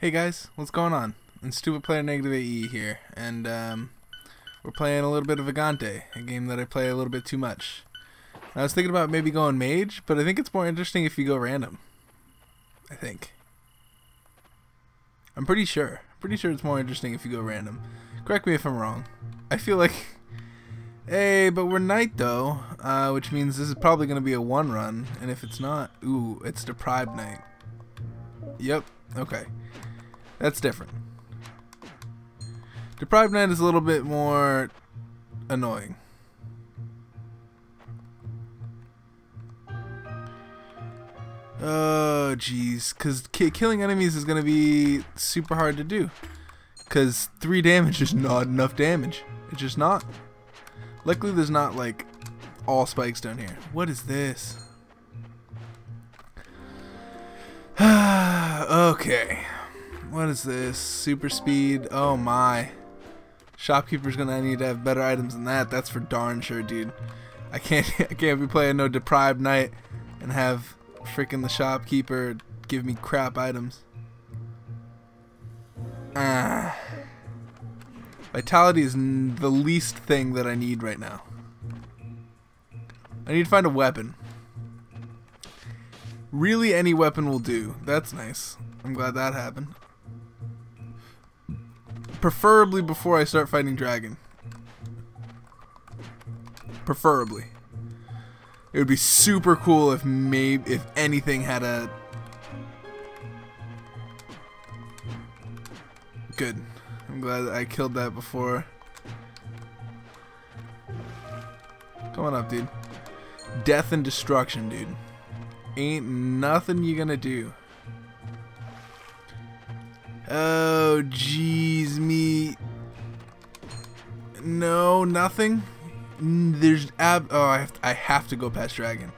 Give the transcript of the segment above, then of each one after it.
Hey guys, what's going on? It's Stupid Player Negative AE here, and we're playing a little bit of Vagante, a game that I play a little bit too much. I was thinking about maybe going mage, but I think it's more interesting if you go random. I think. I'm pretty sure. Pretty sure it's more interesting if you go random. Correct me if I'm wrong. I feel like... Hey, but we're knight though, which means this is probably going to be a one run, and if it's not... Ooh, it's deprived knight. Yep, okay. That's different. Deprived knight is a little bit more annoying. Oh jeez, because killing enemies is going to be super hard to do, because 3 damage is not enough damage. It's just not. Luckily there's not like all spikes down here. What is this? Okay. What is this? Super speed. Oh my. Shopkeeper's gonna need to have better items than that. That's for darn sure, dude. I can't be playing no deprived knight and have freaking the shopkeeper give me crap items. Vitality is the least thing that I need right now. I need to find a weapon. Really, any weapon will do. That's nice. I'm glad that happened. Preferably before I start fighting dragon. Preferably. It would be super cool if maybe if anything had a good. I'm glad I killed that before. Come on up, dude. Death and destruction, dude. Ain't nothing you gonna do. Oh jeez me. No, nothing. There's I have to go past dragon.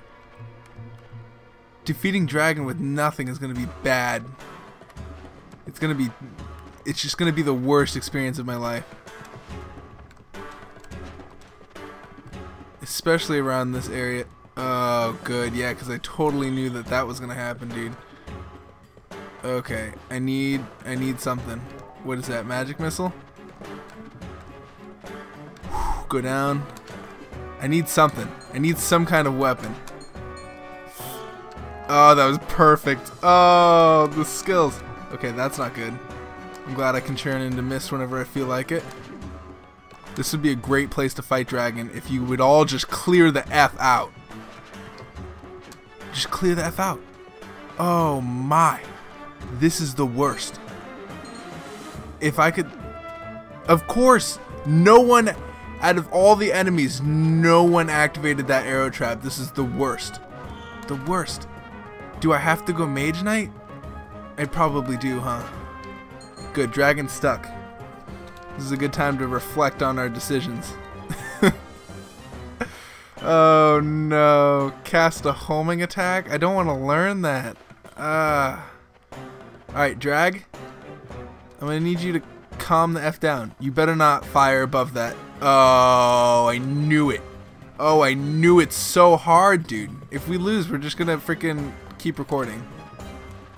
Defeating dragon with nothing is gonna be bad. It's just gonna be the worst experience of my life. Especially around this area. Oh good, yeah, because I totally knew that that was gonna happen, dude. Okay, I need something. What is that, magic missile? Whew, go down. I need something. I need some kind of weapon. Oh, that was perfect. Oh, the skills. Okay, that's not good. I'm glad I can turn into mist whenever I feel like it. This would be a great place to fight dragon if you would all just clear the F out. Just clear the F out. Oh my. This is the worst. If I could... Of course, no one... Out of all the enemies, no one activated that arrow trap. This is the worst. The worst. Do I have to go mage knight? I probably do, huh? Good, dragon stuck. This is a good time to reflect on our decisions. Oh no. Cast a homing attack? I don't want to learn that. Alright, drag. I'm gonna need you to calm the F down. You better not fire above that. Oh, I knew it. Oh, I knew it so hard, dude. If we lose, we're just gonna freaking keep recording.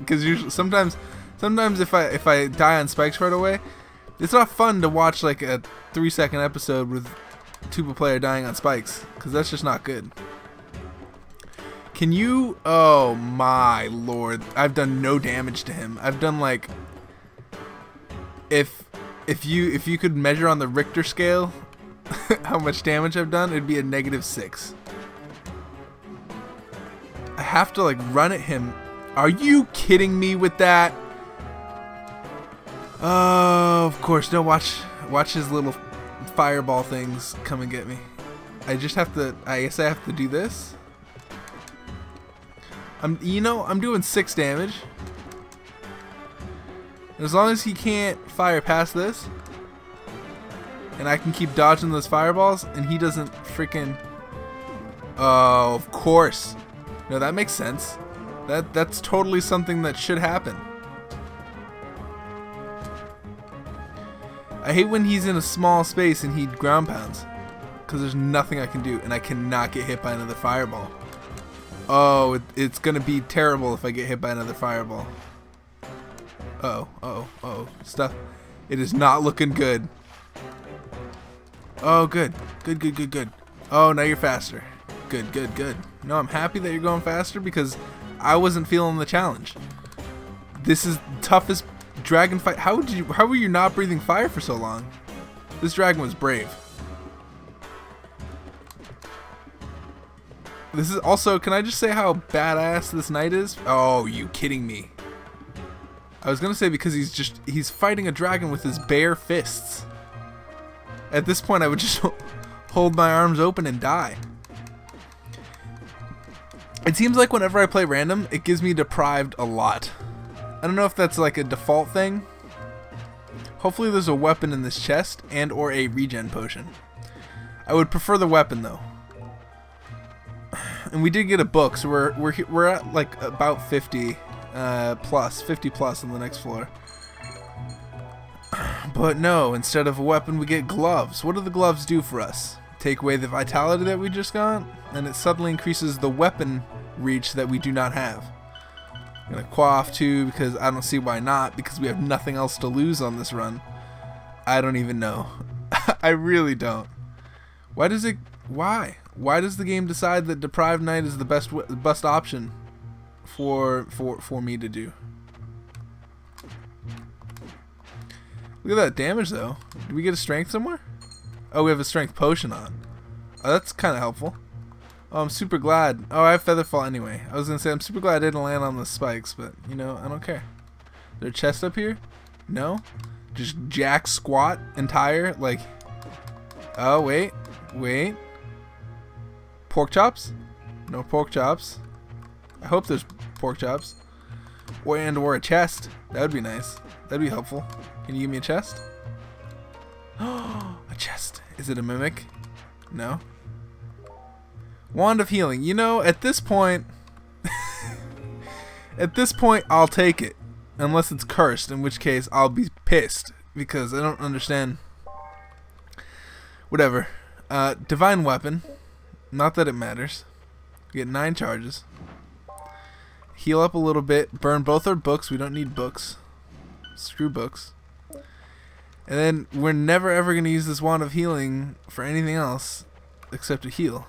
Because usually, sometimes if I die on spikes right away, it's not fun to watch like a 3-second episode with TubaPlyr dying on spikes. Because that's just not good. Can you... Oh my lord. I've done no damage to him. I've done like... If you could measure on the Richter scale how much damage I've done, it'd be a -6. I have to like run at him. Are you kidding me with that? Oh, of course. No, watch his little fireball things come and get me. I just have to... I guess I have to do this. I'm doing 6 damage. And as long as he can't fire past this, and I can keep dodging those fireballs, and he doesn't freaking... Oh, of course. No, that makes sense. That's totally something that should happen. I hate when he's in a small space and he ground pounds, because there's nothing I can do, and I cannot get hit by another fireball. Oh, it's gonna be terrible if I get hit by another fireball. Uh oh. Stuff. It is not looking good. Oh, good. Good. Oh, now you're faster. Good. No, I'm happy that you're going faster because I wasn't feeling the challenge. This is toughest dragon fight. How were you not breathing fire for so long? This dragon was brave. This is also, can I just say how badass this knight is? Oh, you kidding me? I was gonna say because he's fighting a dragon with his bare fists. At this point I would just hold my arms open and die. It seems like whenever I play random, it gives me deprived a lot. I don't know if that's like a default thing. Hopefully there's a weapon in this chest and or a regen potion. I would prefer the weapon though. And we did get a book, so we're at like about 50 plus on the next floor. But no, instead of a weapon we get gloves. What do the gloves do for us? Take away the vitality that we just got, and it suddenly increases the weapon reach that we do not have. I'm gonna quaff too because I don't see why not, because we have nothing else to lose on this run. I don't even know. I really don't. Why does the game decide that deprived knight is the best option for me to do? Look at that damage though. Did we get a strength somewhere? Oh, we have a strength potion on. Oh, that's kind of helpful. Oh, I'm super glad. Oh, I have featherfall anyway. I was gonna say I'm super glad I didn't land on the spikes, but you know, I don't care. Is there a chest up here? No. Just jack squat entire like. Oh wait. Pork chops? No pork chops. I hope there's pork chops. Or a chest. That would be nice. That'd be helpful. Can you give me a chest? Oh, a chest. Is it a mimic? No. Wand of healing. You know, at this point at this point I'll take it. Unless it's cursed, in which case I'll be pissed because I don't understand. Whatever. Divine weapon. Not that it matters. We get 9 charges. Heal up a little bit. Burn both our books. We don't need books. Screw books. And then we're never ever going to use this wand of healing for anything else except to heal.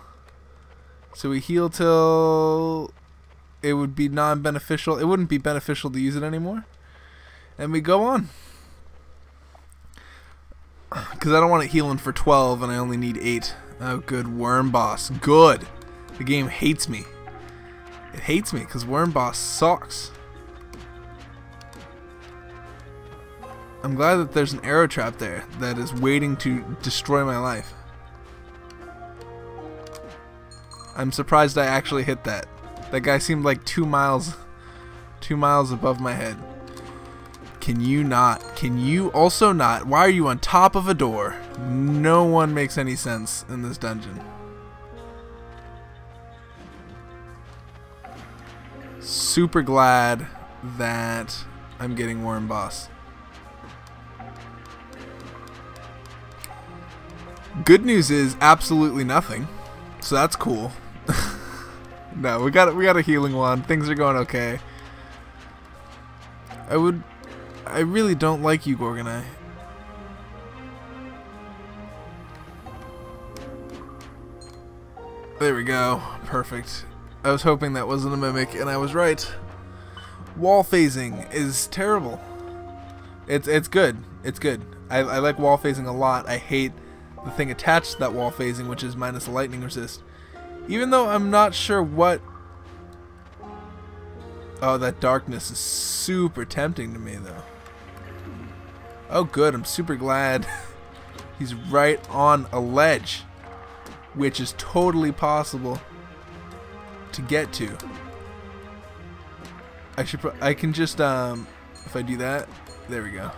So we heal till it would be non-beneficial. It wouldn't be beneficial to use it anymore. And we go on. Because I don't want it healing for 12 and I only need 8. Oh, good. Worm boss. Good. The game hates me. It hates me because worm boss sucks. I'm glad that there's an arrow trap there that is waiting to destroy my life. I'm surprised I actually hit that. That guy seemed like 2 miles above my head. Can you not? Can you also not? Why are you on top of a door? No one makes any sense in this dungeon. Super glad that I'm getting worm boss. Good news is absolutely nothing, so that's cool. No, we got a healing wand. Things are going okay. I really don't like you, Gorgonite. There we go. Perfect. I was hoping that wasn't a mimic, and I was right. Wall phasing is terrible. It's good. It's good. I like wall phasing a lot. I hate the thing attached to that wall phasing, which is minus a lightning resist. Even though I'm not sure what... Oh, that darkness is super tempting to me, though. Oh, good. I'm super glad he's right on a ledge, which is totally possible to get to. I can just, if I do that, there we go.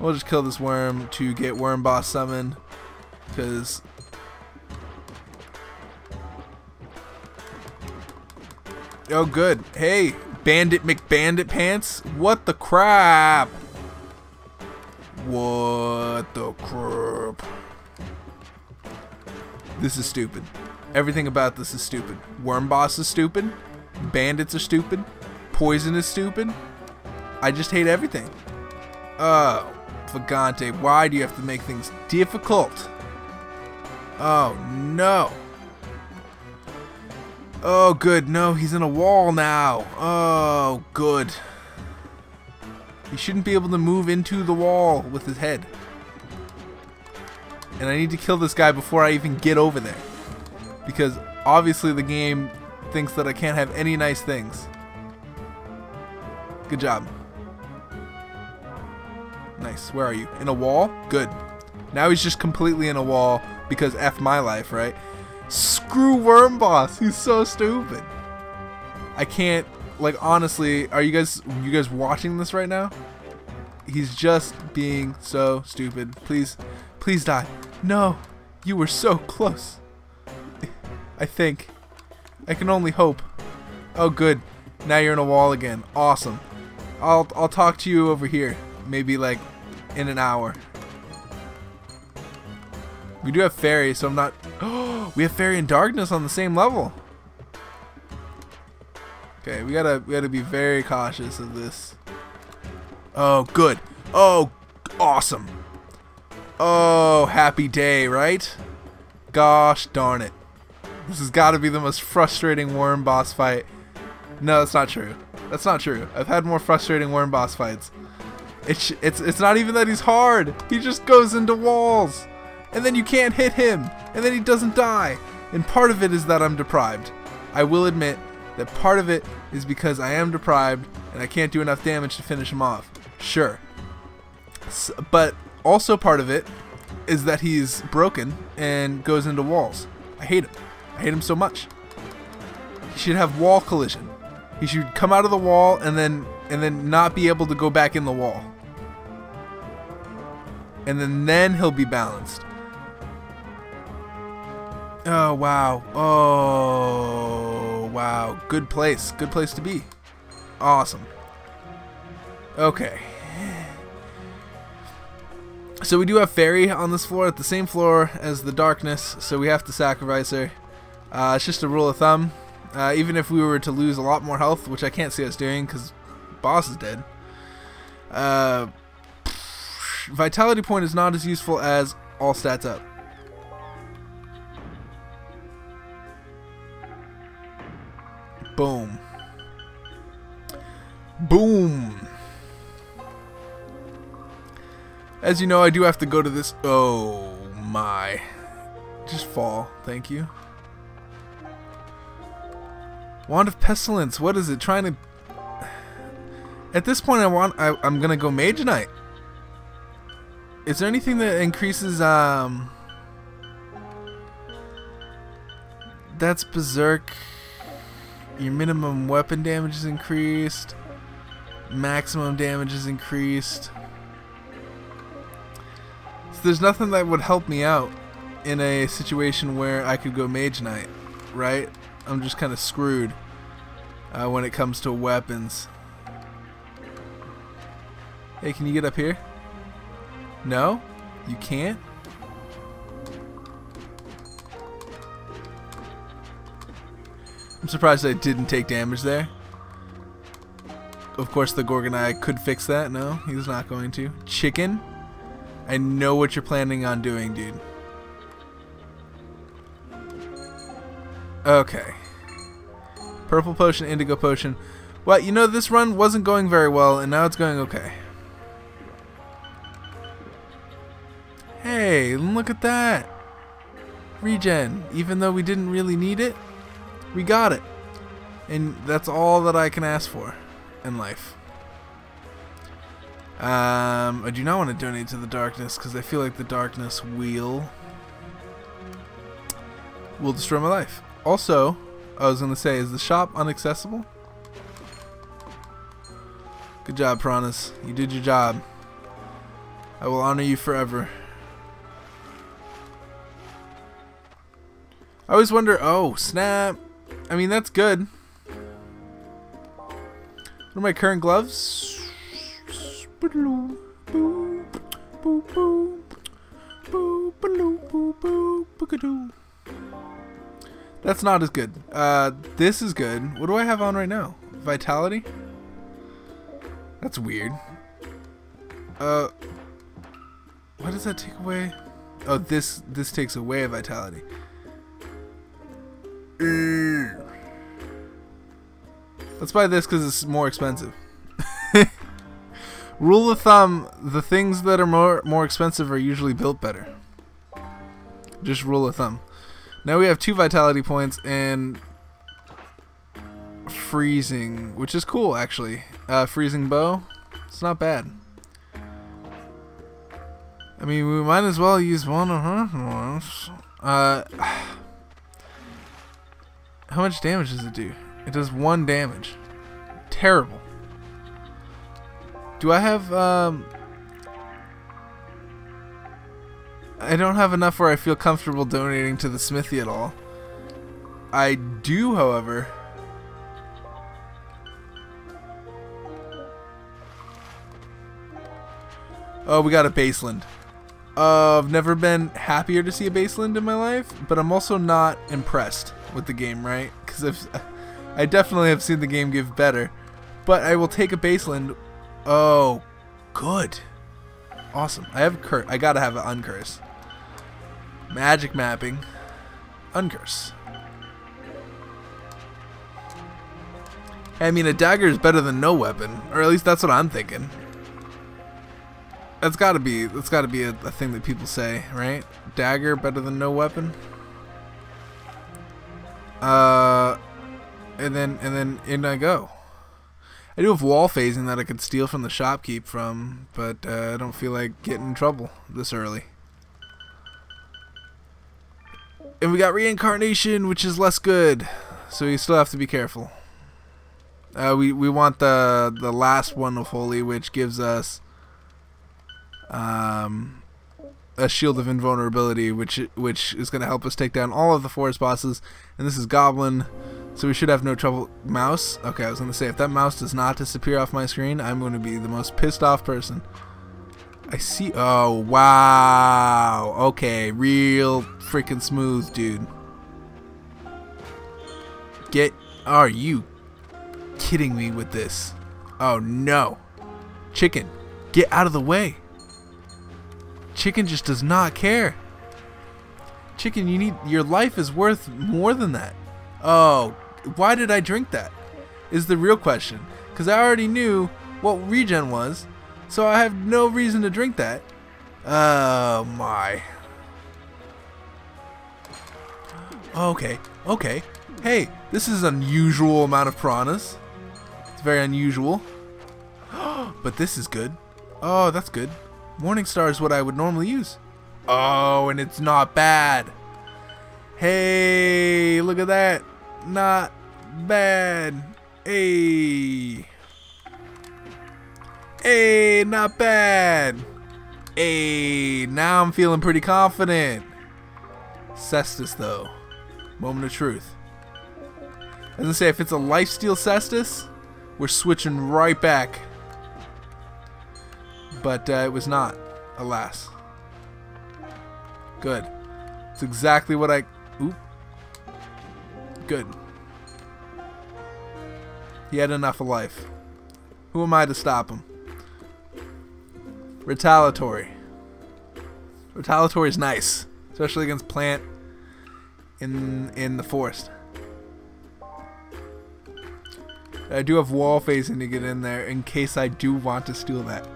We'll just kill this worm to get worm boss summoned, because... Oh, good. Hey, Bandit McBandit Pants. What the crap? What the crap? This is stupid. Everything about this is stupid. Worm boss is stupid. Bandits are stupid. Poison is stupid. I just hate everything. Vagante, why do you have to make things difficult? Oh no. Oh good, no, he's in a wall now. Oh good. He shouldn't be able to move into the wall with his head. And I need to kill this guy before I even get over there. Because obviously the game thinks that I can't have any nice things. Good job. Nice. Where are you? In a wall? Good. Now he's just completely in a wall because F my life, right? Screw Worm Boss. He's so stupid. I can't, like, honestly, are you guys watching this right now? He's just being so stupid. Please, please die. No, you were so close. I think. I can only hope. Oh, good. Now you're in a wall again. Awesome. I'll talk to you over here. Maybe like in an hour. We do have fairy, so I'm not. Oh, we have fairy and darkness on the same level. Okay, we gotta be very cautious of this. Oh, good. Oh, awesome. Oh, happy day, right? Gosh darn it. This has got to be the most frustrating worm boss fight. No, that's not true. That's not true. I've had more frustrating worm boss fights. It's not even that he's hard. He just goes into walls. And then you can't hit him. And then he doesn't die. And part of it is that I'm deprived. I will admit that part of it is because I am deprived and I can't do enough damage to finish him off. Sure. But also part of it is that he's broken and goes into walls. I hate him. I hate him so much. He should have wall collision. He should come out of the wall and then not be able to go back in the wall. And then he'll be balanced. Oh wow. Oh wow. Good place. Good place to be. Awesome. Okay. So we do have fairy on this floor, at the same floor as the darkness, so we have to sacrifice her. It's just a rule of thumb. Even if we were to lose a lot more health, which I can't see us doing because boss is dead. Vitality point is not as useful as all stats up. Boom. Boom. As you know, I do have to go to this. Oh my. Just fall. Thank you. Wand of Pestilence, what is it trying to... At this point I'm gonna go Mage Knight. Is there anything that increases, That's Berserk. Your minimum weapon damage is increased. Maximum damage is increased. So there's nothing that would help me out in a situation where I could go Mage Knight, right? I'm just kind of screwed when it comes to weapons. Hey, can you get up here? No? You can't? I'm surprised I didn't take damage there. Of course the Gorgonite could fix that. No, he's not going to. Chicken? I know what you're planning on doing, dude. Okay. Purple potion, indigo potion. Well, you know, this run wasn't going very well, and now it's going okay. Hey, look at that. Regen. Even though we didn't really need it, we got it. And that's all that I can ask for in life. I do not want to donate to the darkness, because I feel like the darkness will destroy my life. Also, I was going to say, is the shop unaccessible? Good job, Piranhas. You did your job. I will honor you forever. I always wonder, oh, snap. I mean, that's good. What are my current gloves? That's not as good. This is good. What do I have on right now? Vitality? That's weird. What does that take away? Oh, this takes away vitality. Let's buy this because it's more expensive. Rule of thumb, the things that are more expensive are usually built better. Just rule of thumb. Now we have 2 vitality points and freezing, which is cool actually. Freezing bow, it's not bad. I mean, we might as well use one of her. How much damage does it do? It does 1 damage. Terrible. Do I have, I don't have enough where I feel comfortable donating to the smithy at all. I do, however. Oh, we got a baseland. I've never been happier to see a baseland in my life, but I'm also not impressed with the game, right? Because I definitely have seen the game give better. But I will take a baseland. Oh, good. Awesome. I have curse. I gotta have an uncurse. Magic mapping. Uncurse. I mean, a dagger is better than no weapon, or at least that's what I'm thinking. That's gotta be a thing that people say, right? Dagger better than no weapon. And then in I go. I do have wall phasing that I could steal from the shopkeep from, but I don't feel like getting in trouble this early. And we got reincarnation, which is less good, so you still have to be careful. We want the last one of holy, which gives us a shield of invulnerability, which is going to help us take down all of the forest bosses. And this is goblin, so we should have no trouble. Mouse? Okay, I was going to say, if that mouse does not disappear off my screen, I'm going to be the most pissed off person. I see. Oh, wow. Okay, real freaking smooth, dude. Are you kidding me with this? Oh, no. Chicken, get out of the way. Chicken just does not care. Chicken, your life is worth more than that. Oh, why did I drink that? Is the real question. Because I already knew what regen was, so I have no reason to drink that. Oh my. Okay, okay. Hey, this is an unusual amount of piranhas. It's very unusual. But this is good. Oh, that's good. Morningstar is what I would normally use. Oh, and it's not bad. Hey, look at that. Not bad. Hey. Hey, not bad. Hey, now I'm feeling pretty confident. Cestus, though. Moment of truth. I was gonna say, if it's a lifesteal Cestus, we're switching right back. But it was not, alas. Good. It's exactly what I... Oop. Good. He had enough of life. Who am I to stop him? Retaliatory. Retaliatory is nice, especially against plant in the forest. I do have wall phasing to get in there in case I do want to steal that.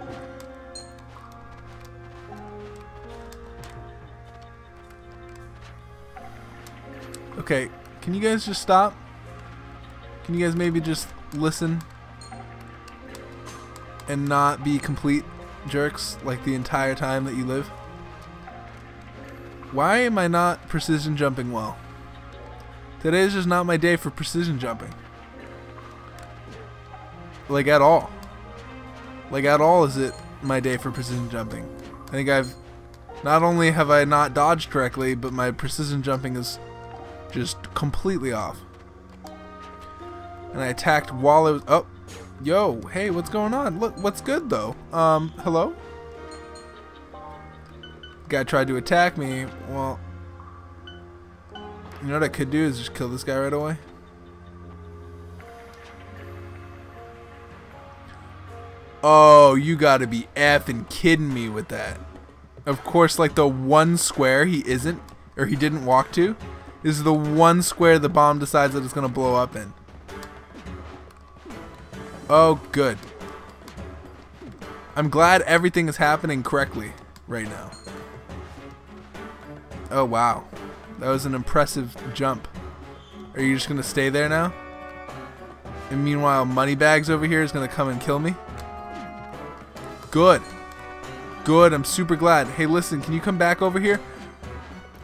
Okay, can you guys just stop? Can you guys maybe just listen and not be complete jerks like the entire time that you live? Why am I not precision jumping well? Today is just not my day for precision jumping. Like at all. Like at all is it my day for precision jumping. I think I've... Not only have I not dodged correctly, but my precision jumping is... just completely off. And I attacked while I was... Oh, yo, hey, what's going on? Look, what's good though? Hello? Guy tried to attack me. Well, you know what I could do is just kill this guy right away. Oh, you gotta be effing kidding me with that. Of course, like the one square he isn't, or he didn't walk to, is the one square the bomb decides that it's gonna blow up in. Oh, good. I'm glad everything is happening correctly right now. Oh, wow. That was an impressive jump. Are you just gonna stay there now? And meanwhile, Moneybags over here is gonna come and kill me? Good. Good, I'm super glad. Hey, listen, can you come back over here?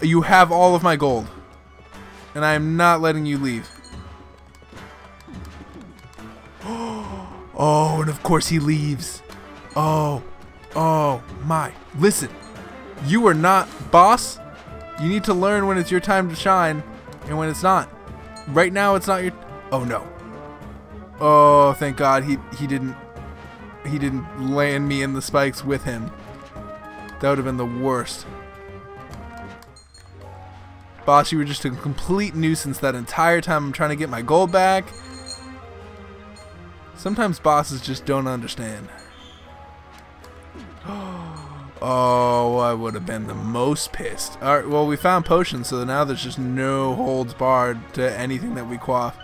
You have all of my gold. And I am not letting you leave. Oh, and of course he leaves. Oh. Oh, my. Listen. You are not boss. You need to learn when it's your time to shine and when it's not. Right now, it's not your... Oh, no. Oh, thank God he didn't land me in the spikes with him. That would have been the worst. Boss, you were just a complete nuisance that entire time I'm trying to get my gold back. Sometimes bosses just don't understand. Oh, I would have been the most pissed. Alright, well, we found potions, so now there's just no holds barred to anything that we quaff.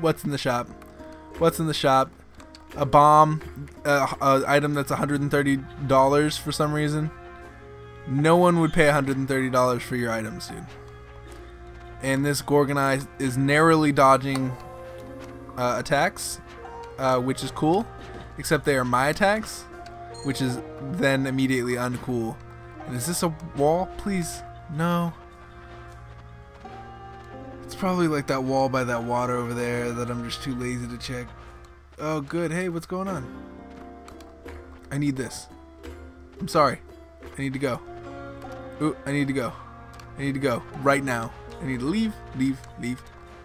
What's in the shop? What's in the shop? A bomb, an item that's $130 for some reason. No one would pay $130 for your items, dude. And this Gorgonite is narrowly dodging attacks, which is cool, except they are my attacks, which is then immediately uncool. And is this a wall? Please, no. It's probably like that wall by that water over there that I'm just too lazy to check. Oh, good. Hey, what's going on? I need this. I'm sorry. I need to go. Ooh, I need to go. I need to go right now. I need to leave, leave, leave,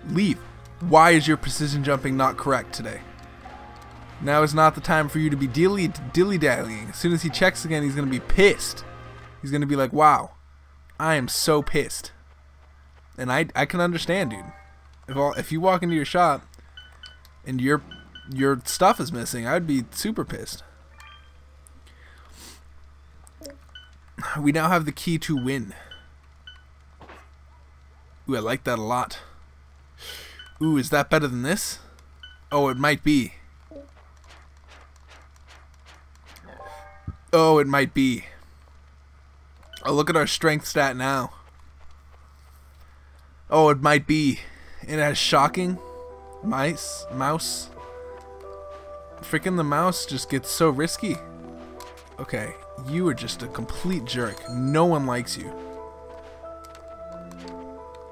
leave. Why is your precision jumping not correct today? Now is not the time for you to be dilly-dallying. As soon as he checks again, he's going to be pissed. He's going to be like, wow, I am so pissed. And I can understand, dude. If you walk into your shop and your stuff is missing, I'd be super pissed. We now have the key to win. Ooh, I like that a lot. Ooh, is that better than this? Oh, it might be. Oh, it might be. Oh, look at our strength stat now. Oh, it might be. It has shocking. Mouse. Freaking the mouse just gets so risky. Okay, you are just a complete jerk. No one likes you.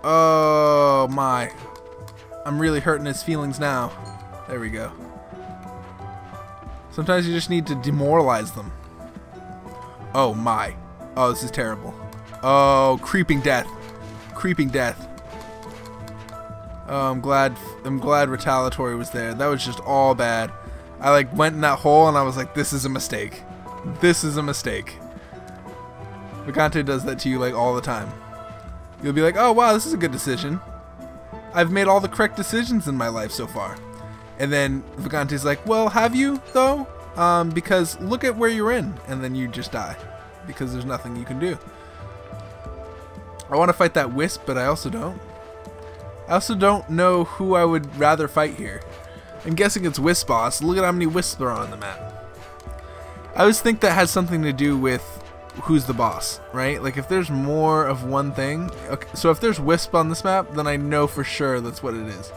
Oh my. I'm really hurting his feelings now. There we go. Sometimes you just need to demoralize them. Oh my. Oh, this is terrible. Oh, creeping death. Creeping death. Oh, I'm glad retaliatory was there. That was just all bad. I like went in that hole and I was like, this is a mistake. This is a mistake. Vagante does that to you like all the time. You'll be like, oh wow, this is a good decision. I've made all the correct decisions in my life so far. And then Vagante's like, well, have you though? Because look at where you're in. And then you just die because there's nothing you can do. I want to fight that wisp, but I also don't. I also don't know who I would rather fight here. I'm guessing it's Wisp Boss. Look at how many Wisps there are on the map. I always think that has something to do with who's the boss, right? Like if there's more of one thing. Okay, so if there's Wisp on this map, then I know for sure that's what it is.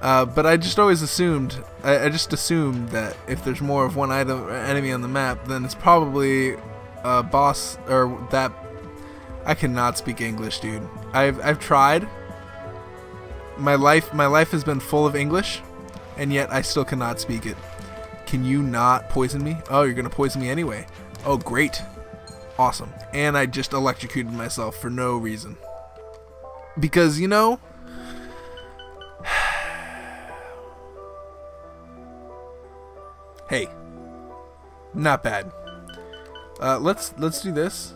But I just always assumed, I just assumed that if there's more of one item or enemy on the map, then it's probably a boss or that. I cannot speak English, dude. I've tried. My life has been full of English, and yet I still cannot speak it. Can you not poison me? Oh, you're gonna poison me anyway. Oh, great. Awesome. And I just electrocuted myself for no reason. Because, you know... Hey, not bad. Let's do this.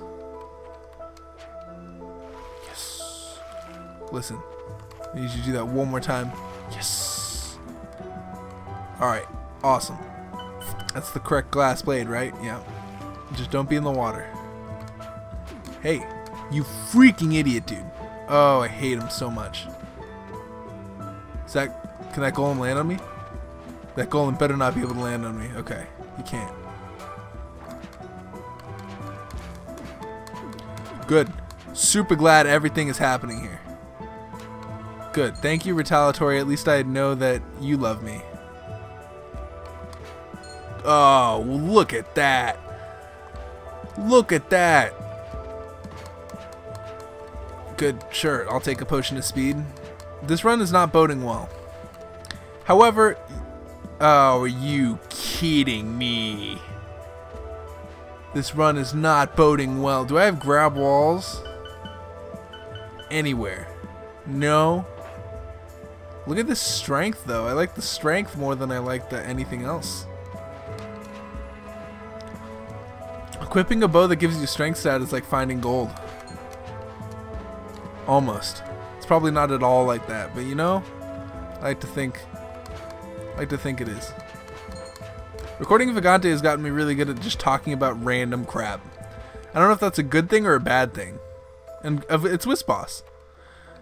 Yes. Listen, I need you to do that one more time. Yes. All right. Awesome. That's the correct glass blade, right? Yeah. Just don't be in the water. Hey, you freaking idiot, dude. Oh, I hate him so much. Is that... Can that golem land on me? That golem better not be able to land on me. Okay, he can't. Good. Super glad everything is happening here. Good. Thank you, Retaliatory. At least I know that you love me. Oh, look at that. Look at that. Good, sure, I'll take a potion of speed. This run is not boding well. However, oh, are you kidding me? This run is not boding well. Do I have grab walls? Anywhere. No. Look at this strength though. I like the strength more than I like the anything else. Equipping a bow that gives you strength stat is like finding gold. Almost. It's probably not at all like that, but you know, I like to think it is. Recording Vagante has gotten me really good at just talking about random crap. I don't know if that's a good thing or a bad thing. And it's Wisp Boss.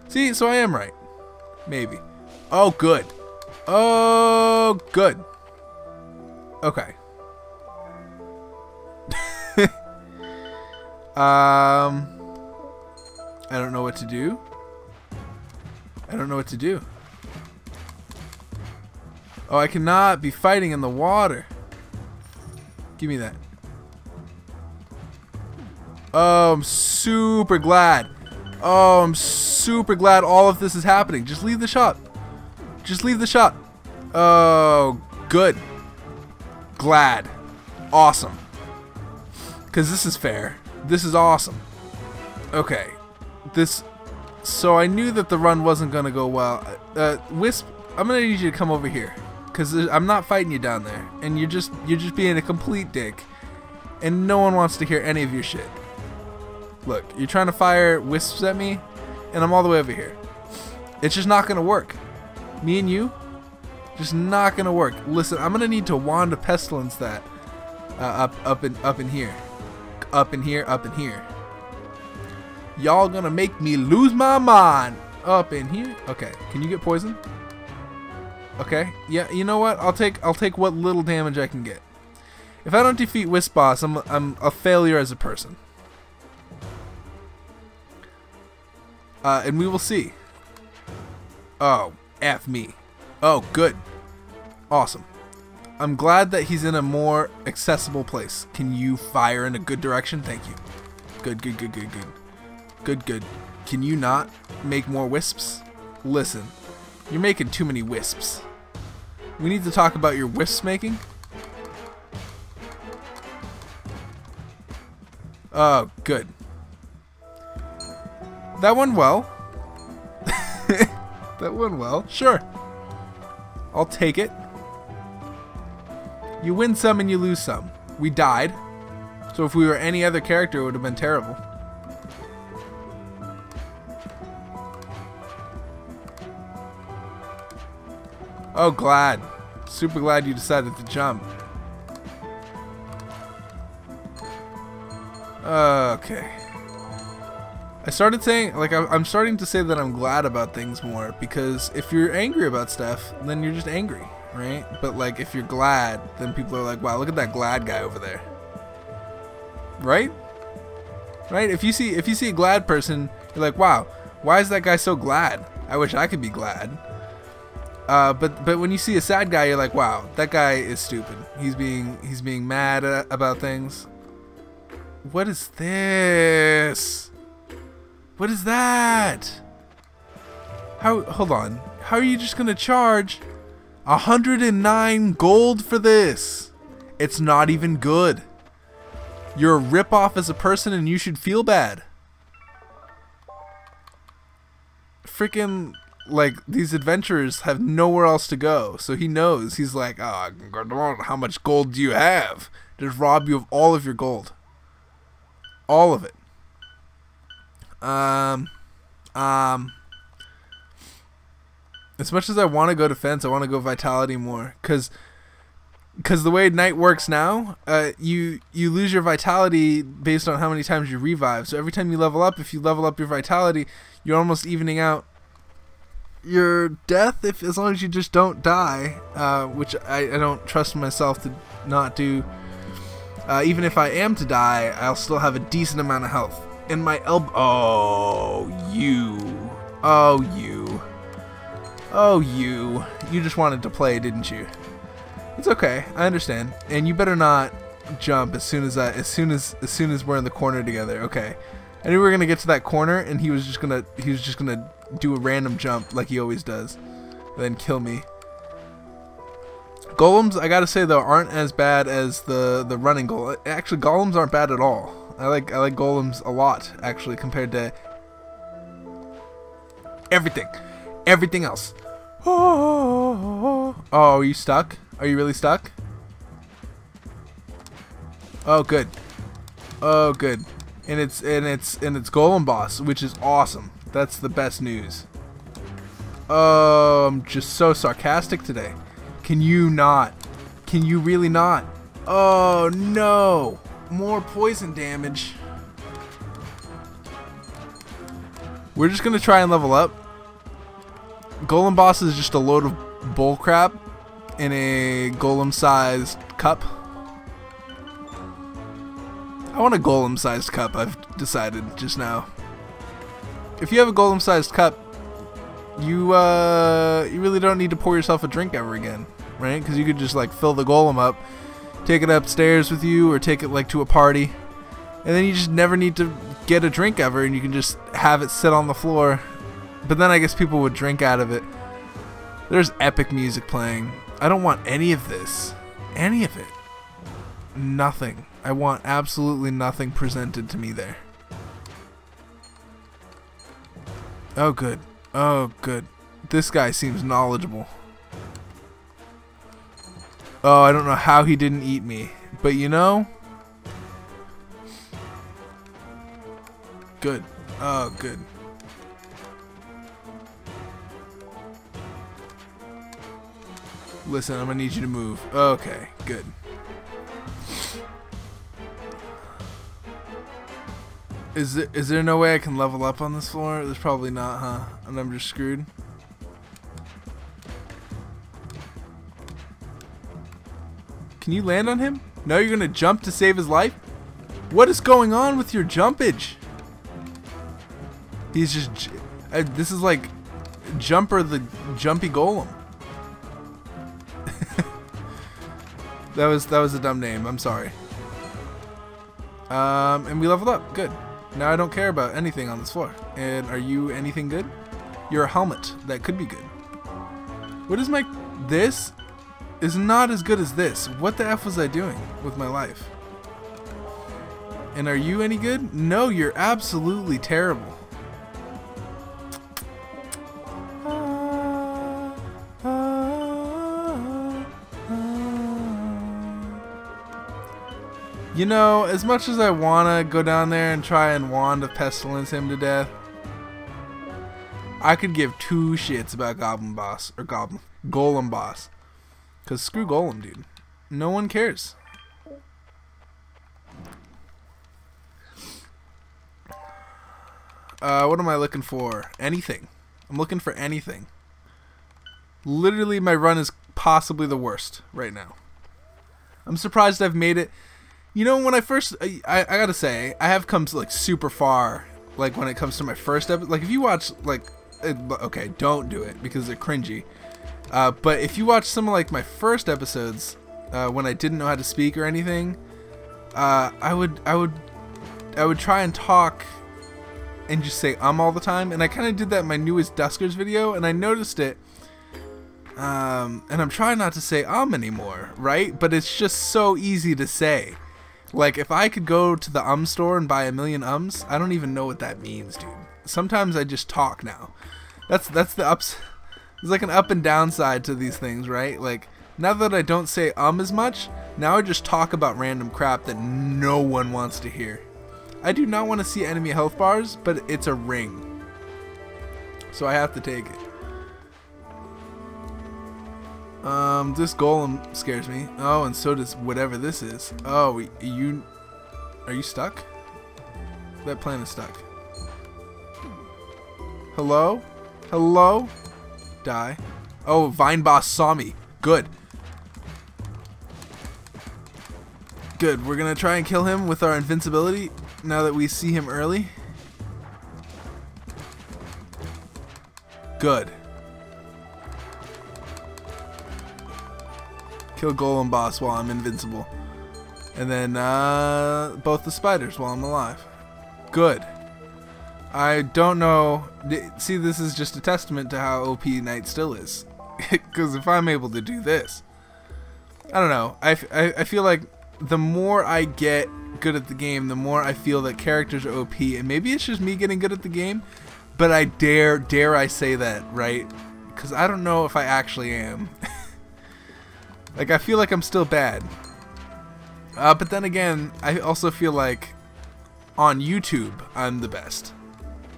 See, so I am right. Maybe. Oh, good. Oh, good. Okay. I don't know what to do. I don't know what to do. Oh, I cannot be fighting in the water. Give me that. Oh, I'm super glad. Oh, I'm super glad all of this is happening. Just leave the shop. Just leave the shop. Oh, good. Glad. Awesome. 'Cause this is fair. This is awesome. Okay. This, so I knew that the run wasn't gonna go well. Wisp, I'm gonna need you to come over here, cause I'm not fighting you down there, and you're just being a complete dick, and no one wants to hear any of your shit. Look, you're trying to fire wisps at me, and I'm all the way over here. It's just not gonna work. Me and you, just not gonna work. Listen, I'm gonna need to wand of pestilence that up in here. Y'all gonna make me lose my mind up in here. Okay, can you get poison? Okay, yeah, you know what? I'll take what little damage I can get. If I don't defeat Wisp Boss, I'm a failure as a person. And we will see. Oh, F me. Oh, good. Awesome. I'm glad that he's in a more accessible place. Can you fire in a good direction? Thank you. Good. Can you not make more wisps? Listen, you're making too many wisps. We need to talk about your wisps making. Oh, good. That went well. That went well. Sure. I'll take it. You win some and you lose some. We died. So if we were any other character, it would have been terrible. Oh, glad. Super glad you decided to jump. Okay. I started saying, like, I'm starting to say that I'm glad about things more, because if you're angry about stuff, then you're just angry, right? But, like, if you're glad, then people are like, wow, look at that glad guy over there. Right? Right? If you see a glad person, you're like, wow, why is that guy so glad? I wish I could be glad. But when you see a sad guy, you're like, wow, that guy is stupid. He's being mad about things. What is this? What is that? How? Hold on. How are you just gonna charge 109 gold for this? It's not even good. You're a ripoff as a person, and you should feel bad. Freaking like, these adventurers have nowhere else to go, so he knows. He's like, oh, how much gold do you have? Just rob you of all of your gold. All of it. As much as I want to go defense, I want to go vitality more, because the way Knight works now, you lose your vitality based on how many times you revive. So every time you level up, if you level up your vitality, you're almost evening out your death, if as long as you just don't die, which I don't trust myself to not do. Even if I am to die, I'll still have a decent amount of health. And my elbow. Oh, you. You just wanted to play, didn't you? It's okay. I understand. And you better not jump as soon as we're in the corner together. Okay. I knew we were gonna get to that corner, and he was just gonna do a random jump like he always does, and then kill me. Golems, I gotta say though, aren't as bad as the running goal. Actually, golems aren't bad at all. I like golems a lot, actually, compared to everything else. Oh, are you stuck? Are you really stuck? Oh, good. Oh, good. And it's golem boss, which is awesome. That's the best news. Oh, I'm just so sarcastic today. Can you not? Can you really not? Oh no! More poison damage. We're just gonna try and level up. Golem boss is just a load of bullcrap in a golem-sized cup. I want a golem-sized cup, I've decided just now. If you have a golem-sized cup, you really don't need to pour yourself a drink ever again, right? Because you could just like fill the golem up, take it upstairs with you, or take it like to a party, and then you just never need to get a drink ever, and you can just have it sit on the floor. But then I guess people would drink out of it. There's epic music playing. I don't want any of this. Any of it. Nothing. I want absolutely nothing presented to me there. Oh good. Oh good. This guy seems knowledgeable. Oh, I don't know how he didn't eat me, but you know? Good. Oh, good. Listen, I'm gonna need you to move. Okay, good. Is there no way I can level up on this floor? There's probably not, huh? And I'm just screwed. Can you land on him? No, you're gonna jump to save his life? What is going on with your jumpage? He's just... this is like Jumper the Jumpy Golem. That was a dumb name, I'm sorry. And we leveled up, good. Now I don't care about anything on this floor. And are you anything good? You're a helmet, that could be good. What is my... this? Is not as good as this. What the F was I doing with my life? And are you any good? No, you're absolutely terrible. You know, as much as I wanna go down there and try and Wand of Pestilence him to death, I could give two shits about Goblin Boss, or Golem Boss. Cause screw Golem, dude. No one cares. What am I looking for? Anything. I'm looking for anything. Literally, my run is possibly the worst right now. I'm surprised I've made it. You know, when I first... I gotta say, I have come to, like, super far. Like, when it comes to my first episode. Like, if you watch, like... okay, don't do it, because they're cringy. But if you watch some of like my first episodes, when I didn't know how to speak or anything, I would try and talk and just say all the time, and I kind of did that in my newest Duskers video, and I noticed it. And I'm trying not to say anymore, right? But it's just so easy to say. Like, if I could go to the store and buy a million ums, I don't even know what that means, dude. Sometimes I just talk now. That's the ups. There's like an up and downside to these things, right? Like, now that I don't say as much, now I just talk about random crap that no one wants to hear. I do not want to see enemy health bars, but it's a ring, so I have to take it. This golem scares me. Oh, and so does whatever this is. Oh, are you stuck? That plant is stuck. Hello? Hello? Die. Oh, Vine Boss saw me. Good. Good. We're gonna try and kill him with our invincibility now that we see him early. Good. Kill Golem Boss while I'm invincible. And then both the spiders while I'm alive. Good. I don't know. See, this is just a testament to how OP Knight still is. Because if I'm able to do this, I don't know. I feel like the more I get good at the game, the more I feel that characters are OP. And maybe it's just me getting good at the game, but I dare I say that, right? Because I don't know if I actually am. Like, I feel like I'm still bad. But then again, I also feel like on YouTube, I'm the best.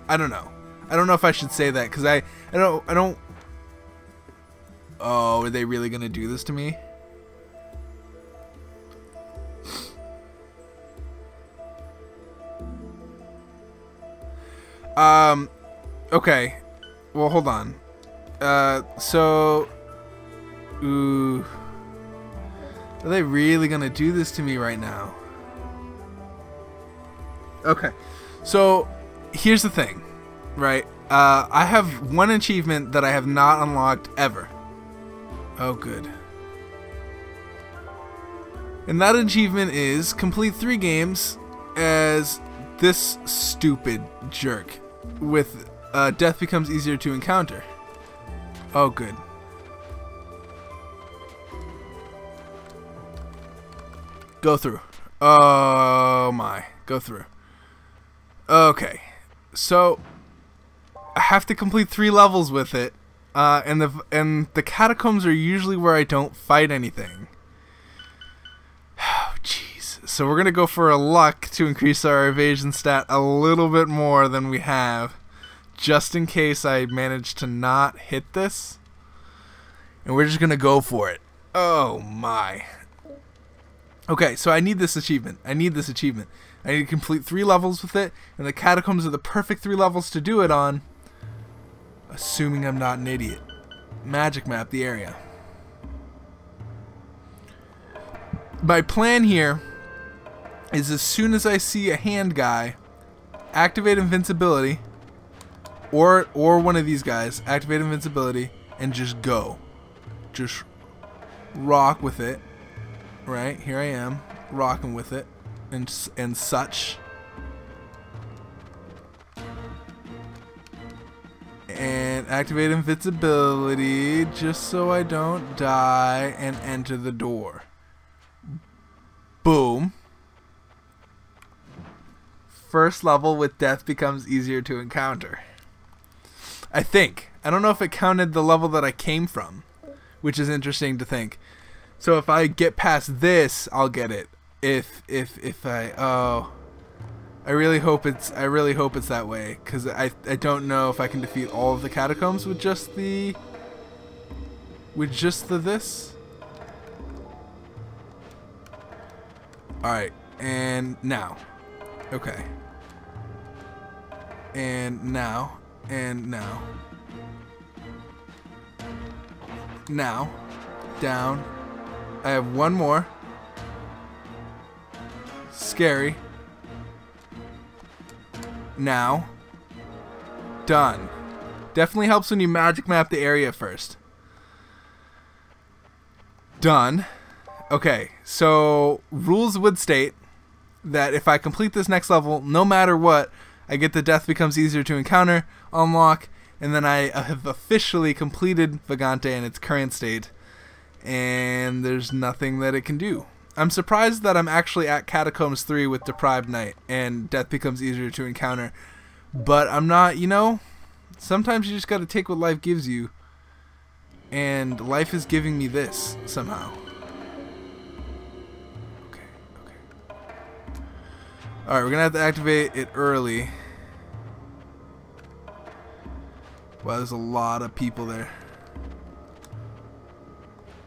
I don't know. I don't know if I should say that, because I don't. Oh, are they really gonna do this to me? Okay. Well, hold on. So, ooh, are they really gonna do this to me right now? Okay. So, here's the thing, right? I have one achievement that I have not unlocked ever. Oh, good. And that achievement is complete 3 games as this stupid jerk with Death Becomes Easier to Encounter. Oh, good. Go through. Oh my. Go through. Okay. So, I have to complete 3 levels with it. And the catacombs are usually where I don't fight anything. Oh, jeez. So we're gonna go for a luck to increase our evasion stat a little bit more than we have, just in case I manage to not hit this. And we're just gonna go for it. Oh my. Okay, so I need this achievement. I need this achievement. I need to complete 3 levels with it, and the catacombs are the perfect 3 levels to do it on. Assuming I'm not an idiot. Magic map the area. My plan here is, as soon as I see a hand guy, activate invincibility, or one of these guys, activate invincibility, and just go. Just rock with it. Right, here I am, rocking with it, and such. And activate invincibility just so I don't die, and enter the door. Boom. First level with Death Becomes Easier to Encounter. I think. I don't know if it counted the level that I came from, which is interesting to think. So if I get past this, I'll get it. If I... oh... I really hope it's that way, because I don't know if I can defeat all of the catacombs with just the this. All right, and now, okay, and now, and now, now, down. I have one more. Scary. Now, done. Definitely helps when you magic map the area first. Done. Okay, so rules would state that if I complete this next level, no matter what, I get the Death Becomes Easier to Encounter unlock, and then I have officially completed Vagante in its current state, and there's nothing that it can do. I'm surprised that I'm actually at Catacombs 3 with Deprived Knight and Death Becomes Easier to Encounter, but I'm not, you know, Sometimes you just gotta take what life gives you, and life is giving me this somehow. Okay. Alright, we're gonna have to activate it early. Wow, there's a lot of people there.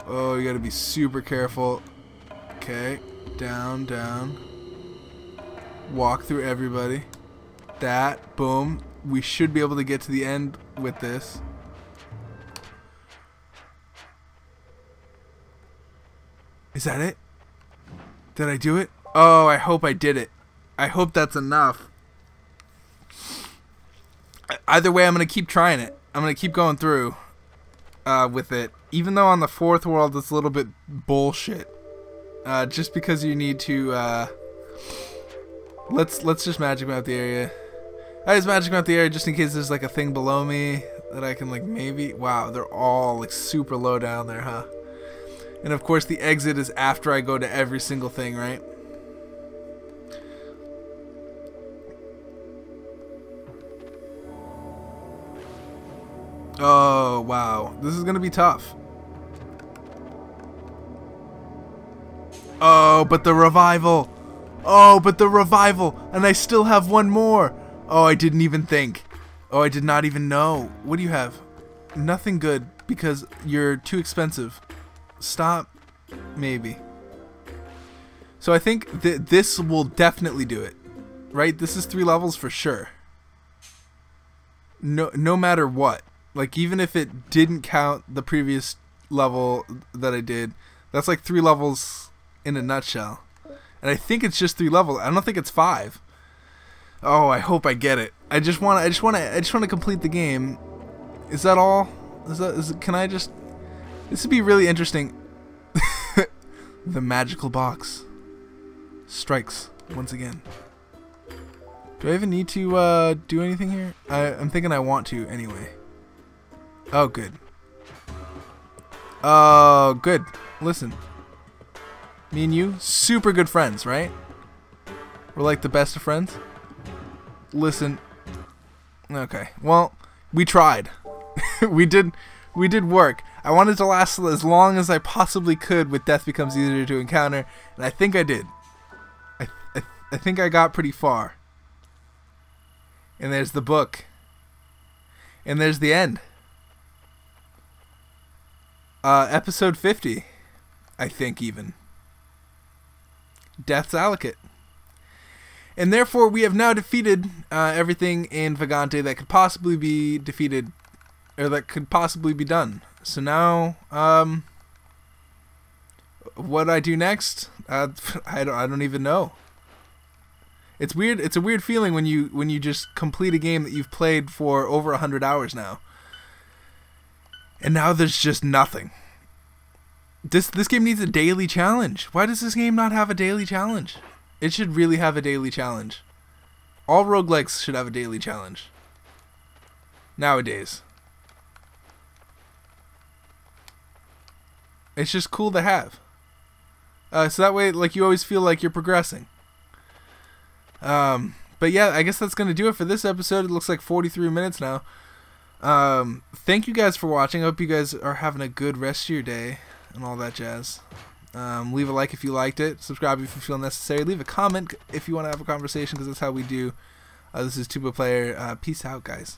Oh, you gotta be super careful. Okay, down, down. Walk through everybody. That, boom. We should be able to get to the end with this. Is that it? Did I do it? Oh, I hope I did it. I hope that's enough. Either way, I'm going to keep trying it. I'm going to keep going through with it. Even though on the fourth world, it's a little bit bullshit. Just because you need to... Let's just magic map the area. I just magic map the area just in case there's like a thing below me that I can like maybe... Wow, they're all like super low down there, huh? And of course the exit is after I go to every single thing, right? Oh, wow. This is going to be tough. Oh, but the revival. Oh, but the revival. And I still have one more. Oh, I didn't even think. Oh, I did not even know. What do you have? Nothing good because you're too expensive. Stop. Maybe. So I think this will definitely do it. Right? This is 3 levels for sure. No matter what. Like, even if it didn't count the previous level that I did, that's like 3 levels in a nutshell. And I think it's just 3 levels. I don't think it's 5. Oh, I hope I get it. I just want to complete the game. Is that all? Can I just... This would be really interesting. The magical box strikes once again. Do I even need to do anything here? I'm thinking I want to anyway. Oh, good. Oh, good. Listen. Me and you, super good friends, right? We're like the best of friends. Listen. Okay. Well, we tried. We did work. I wanted to last as long as I possibly could with Death Becomes Easier to Encounter, and I think I did. I think I got pretty far. And there's the book. And there's the end. Episode 50, I think even. Death's Allocate. And therefore we have now defeated everything in Vagante that could possibly be defeated, or that could possibly be done. So now, what I do next, I don't even know. It's weird. It's a weird feeling when you just complete a game that you've played for over 100 hours now. And now there's just nothing. This game needs a daily challenge. Why does this game not have a daily challenge? It should really have a daily challenge. All roguelikes should have a daily challenge. Nowadays. It's just cool to have. So that way, like, you always feel like you're progressing. But yeah, I guess that's going to do it for this episode. It looks like 43 minutes now. Thank you guys for watching. I hope you guys are having a good rest of your day and all that jazz. Leave a like if you liked it, subscribe if you feel necessary, leave a comment if you want to have a conversation, because that's how we do. This is TubaPlyr. Peace out, guys.